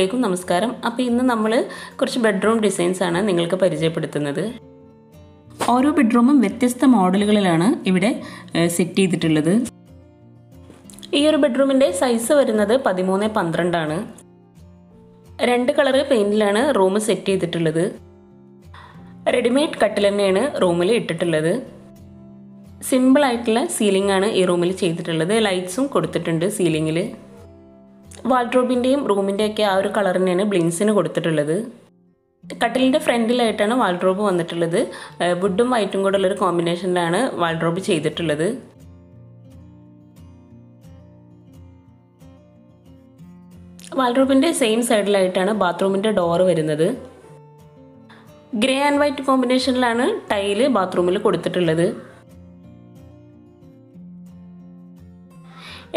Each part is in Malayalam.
അസ്സലാമലൈക്കും നമസ്കാരം. അപ്പോൾ ഇന്ന് നമ്മൾ കുറച്ച് ബെഡ്റൂം ഡിസൈൻസാണ് നിങ്ങൾക്ക് പരിചയപ്പെടുത്തുന്നത്. ഓരോ ബെഡ്റൂമും വ്യത്യസ്ത മോഡലുകളിലാണ് ഇവിടെ സെറ്റ് ചെയ്തിട്ടുള്ളത്. ഈ ഒരു ബെഡ്റൂമിൻ്റെ സൈസ് വരുന്നത് 13x12 ആണ്. രണ്ട് കളറ് പെയിൻറ്റിലാണ് റൂം സെറ്റ് ചെയ്തിട്ടുള്ളത്. റെഡിമെയ്ഡ് കട്ടിൽ തന്നെയാണ് റൂമിൽ ഇട്ടിട്ടുള്ളത്. സിമ്പിളായിട്ടുള്ള സീലിംഗ് ആണ് ഈ റൂമിൽ ചെയ്തിട്ടുള്ളത്. ലൈറ്റ്സും കൊടുത്തിട്ടുണ്ട് സീലിങ്ങിൽ. വാൾഡ്രോബിൻ്റെയും റൂമിൻ്റെയൊക്കെ ആ ഒരു കളർ തന്നെയാണ് ബ്ലിൻസിന് കൊടുത്തിട്ടുള്ളത്. കട്ടിലിൻ്റെ ഫ്രണ്ടിലായിട്ടാണ് വാൾഡ്രോബ് വന്നിട്ടുള്ളത്. വുഡും വൈറ്റും കൂടെ ഉള്ളൊരു കോമ്പിനേഷനിലാണ് വാൾഡ്രോബ് ചെയ്തിട്ടുള്ളത്. വാൾഡ്രോബിൻ്റെ സെയിം സൈഡിലായിട്ടാണ് ബാത്റൂമിൻ്റെ ഡോറ് വരുന്നത്. ഗ്രേ ആൻഡ് വൈറ്റ് കോമ്പിനേഷനിലാണ് ടൈല് ബാത്റൂമിൽ കൊടുത്തിട്ടുള്ളത്.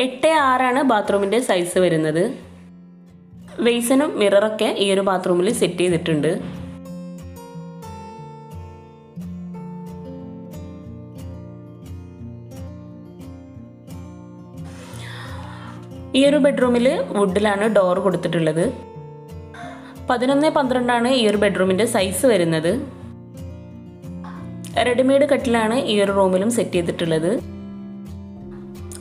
8x6 ആണ് ബാത്റൂമിൻ്റെ സൈസ് വരുന്നത്. വെയ്സനും മിററൊക്കെ ഈ ഒരു ബാത്റൂമിൽ സെറ്റ് ചെയ്തിട്ടുണ്ട്. ഈ ഒരു ബെഡ്റൂമിൽ വുഡിലാണ് ഡോർ കൊടുത്തിട്ടുള്ളത്. 11x12 ആണ് ഈ ഒരു ബെഡ്റൂമിൻ്റെ സൈസ് വരുന്നത്. റെഡിമെയ്ഡ് കട്ടിലാണ് ഈ ഒരു റൂമിലും സെറ്റ് ചെയ്തിട്ടുള്ളത്.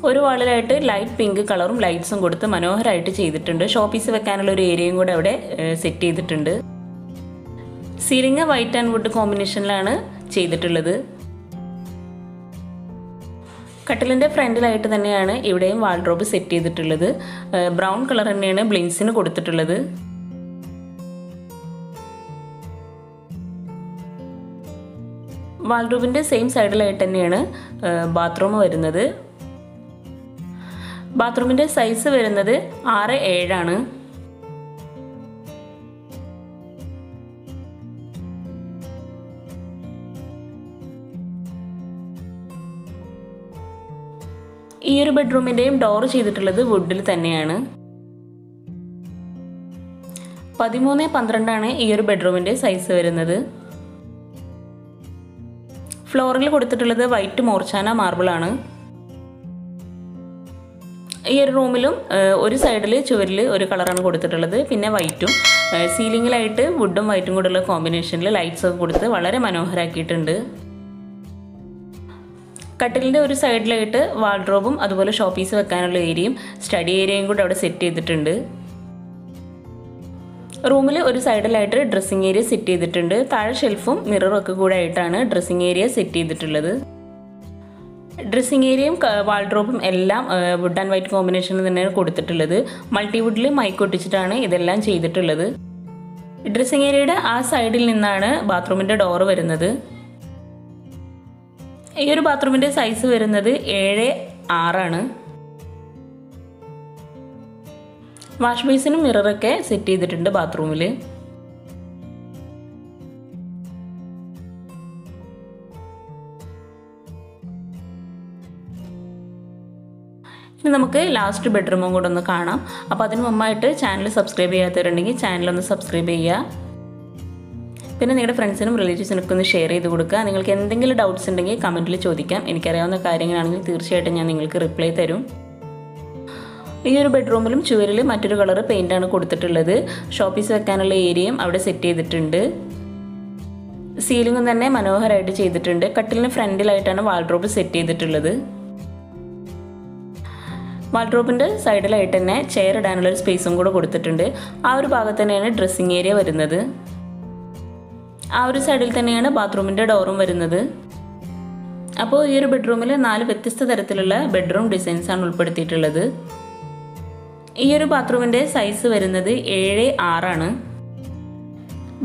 ഒരു വാളിലായിട്ട് ലൈറ്റ് പിങ്ക് കളറും ലൈറ്റ്സും കൊടുത്ത് മനോഹരമായിട്ട് ചെയ്തിട്ടുണ്ട്. ഷോപ്പീസ് വെക്കാനുള്ള ഒരു ഏരിയയും കൂടെ അവിടെ സെറ്റ് ചെയ്തിട്ടുണ്ട്. സീലിംഗ് വൈറ്റ് ആൻഡ് വുഡ് കോമ്പിനേഷനിലാണ് ചെയ്തിട്ടുള്ളത്. കട്ടിലിൻ്റെ ഫ്രണ്ടിലായിട്ട് തന്നെയാണ് ഇവിടെയും വാൾഡ്രോബ് സെറ്റ് ചെയ്തിട്ടുള്ളത്. ബ്രൗൺ കളർ തന്നെയാണ് ബ്ലിൻസിന് കൊടുത്തിട്ടുള്ളത്. വാൾഡ്രോബിൻ്റെ സെയിം സൈഡിലായിട്ട് തന്നെയാണ് ബാത്റൂം വരുന്നത്. ബാത്റൂമിൻ്റെ സൈസ് വരുന്നത് 6x7 ആണ്. ഈ ഒരു ബെഡ്റൂമിൻ്റെയും ഡോർ ചെയ്തിട്ടുള്ളത് വുഡിൽ തന്നെയാണ്. 13x12 ആണ് ഈ ഒരു ബെഡ്റൂമിൻ്റെ സൈസ് വരുന്നത്. ഫ്ലോറിൽ കൊടുത്തിട്ടുള്ളത് വൈറ്റ് മോർച്ചാന മാർബിളാണ്. ഈ ഒരു റൂമിലും ഒരു സൈഡിൽ ചുവരിൽ ഒരു കളറാണ് കൊടുത്തിട്ടുള്ളത്, പിന്നെ വൈറ്റും. സീലിങ്ങിലായിട്ട് വുഡും വൈറ്റും കൂടെയുള്ള കോമ്പിനേഷനിൽ ലൈറ്റ്സൊക്കെ കൊടുത്ത് വളരെ മനോഹരമാക്കിയിട്ടുണ്ട്. കട്ടിലിൻ്റെ ഒരു സൈഡിലായിട്ട് വാർഡ്രോബും അതുപോലെ ഷോപ്പീസ് വെക്കാനുള്ള ഏരിയയും സ്റ്റഡി ഏരിയയും കൂടെ അവിടെ സെറ്റ് ചെയ്തിട്ടുണ്ട്. റൂമിൽ ഒരു സൈഡിലായിട്ട് ഡ്രസ്സിങ് ഏരിയ സെറ്റ് ചെയ്തിട്ടുണ്ട്. താഴെ ഷെൽഫും മിററും ഒക്കെ കൂടെ ആയിട്ടാണ് ഡ്രസ്സിങ് ഏരിയ സെറ്റ് ചെയ്തിട്ടുള്ളത്. ഡ്രസ്സിങ് ഏരിയയും വാൾഡ്രോബും എല്ലാം വുഡ് ആൻഡ് വൈറ്റ് കോമ്പിനേഷനിൽ തന്നെയാണ് കൊടുത്തിട്ടുള്ളത്. മൾട്ടിവുഡിൽ മൈക്കൊട്ടിച്ചിട്ടാണ് ഇതെല്ലാം ചെയ്തിട്ടുള്ളത്. ഡ്രസ്സിങ് ഏരിയയുടെ ആ സൈഡിൽ നിന്നാണ് ബാത്റൂമിൻ്റെ ഡോറ് വരുന്നത്. ഈ ഒരു ബാത്റൂമിൻ്റെ സൈസ് വരുന്നത് 7x6 ആണ്. വാഷ് ബേസിനും മിററൊക്കെ സെറ്റ് ചെയ്തിട്ടുണ്ട് ബാത്റൂമിൽ. ഇനി നമുക്ക് ലാസ്റ്റ് ബെഡ്റൂമും കൂടെ ഒന്ന് കാണാം. അപ്പോൾ അതിന് മുമ്പായിട്ട് ചാനൽ സബ്സ്ക്രൈബ് ചെയ്യാത്തവരുണ്ടെങ്കിൽ ചാനലൊന്ന് സബ്സ്ക്രൈബ് ചെയ്യുക. പിന്നെ നിങ്ങളുടെ ഫ്രണ്ട്സിനും റിലേറ്റീവ്സിനൊക്കെ ഒന്ന് ഷെയർ ചെയ്ത് കൊടുക്കുക. നിങ്ങൾക്ക് എന്തെങ്കിലും ഡൗട്ട്സ് ഉണ്ടെങ്കിൽ കമൻറ്റിൽ ചോദിക്കാം. എനിക്കറിയാവുന്ന കാര്യങ്ങളാണെങ്കിൽ തീർച്ചയായിട്ടും ഞാൻ നിങ്ങൾക്ക് റിപ്ലൈ തരും. ഈ ഒരു ബെഡ്റൂമിലും ചുവരിൽ മറ്റൊരു കളർ പെയിൻ്റാണ് കൊടുത്തിട്ടുള്ളത്. ഷോപ്പീസ് വെക്കാനുള്ള ഏരിയയും അവിടെ സെറ്റ് ചെയ്തിട്ടുണ്ട്. സീലിംഗും തന്നെ മനോഹരമായിട്ട് ചെയ്തിട്ടുണ്ട്. കട്ടിലിന് ഫ്രണ്ടിലായിട്ടാണ് വാൾഡ്രോബ് സെറ്റ് ചെയ്തിട്ടുള്ളത്. വാൾഡ്രോബിൻ്റെ സൈഡിലായിട്ട് തന്നെ ചെയർ ഇടാനുള്ളൊരു സ്പേസും കൂടെ കൊടുത്തിട്ടുണ്ട്. ആ ഒരു ഭാഗത്ത് തന്നെയാണ് ഡ്രസ്സിങ് ഏരിയ വരുന്നത്. ആ ഒരു സൈഡിൽ തന്നെയാണ് ബാത്റൂമിൻ്റെ ഡോറും വരുന്നത്. അപ്പോൾ ഈ ഒരു ബെഡ്റൂമിൽ 4 വ്യത്യസ്ത തരത്തിലുള്ള ബെഡ്റൂം ഡിസൈൻസാണ് ഉൾപ്പെടുത്തിയിട്ടുള്ളത്. ഈ ഒരു ബാത്റൂമിൻ്റെ സൈസ് വരുന്നത് 7x6 ആണ്.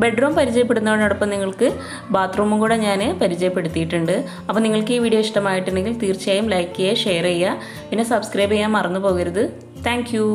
ബെഡ്റൂം പരിചയപ്പെടുന്നതോടൊപ്പം നിങ്ങൾക്ക് ബാത്റൂമും കൂടെ ഞാൻ പരിചയപ്പെടുത്തിയിട്ടുണ്ട്. അപ്പോൾ നിങ്ങൾക്ക് ഈ വീഡിയോ ഇഷ്ടമായിട്ടുണ്ടെങ്കിൽ തീർച്ചയായും ലൈക്ക് ചെയ്യുക, ഷെയർ ചെയ്യുക, പിന്നെ സബ്സ്ക്രൈബ് ചെയ്യാൻ മറന്നു പോകരുത്. Thank U.